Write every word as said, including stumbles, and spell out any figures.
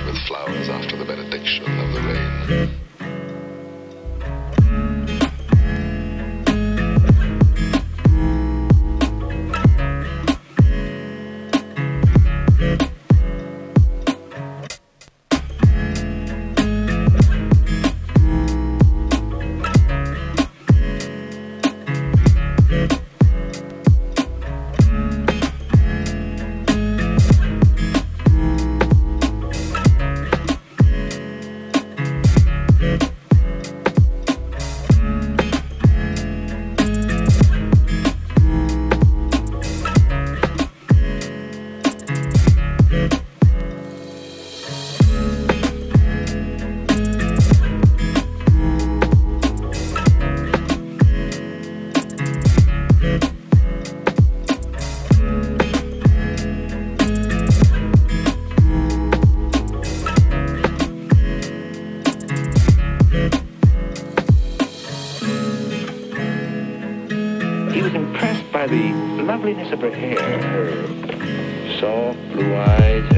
bush with flowers after the benediction of the rain. By the loveliness of her hair, her soft blue eyes.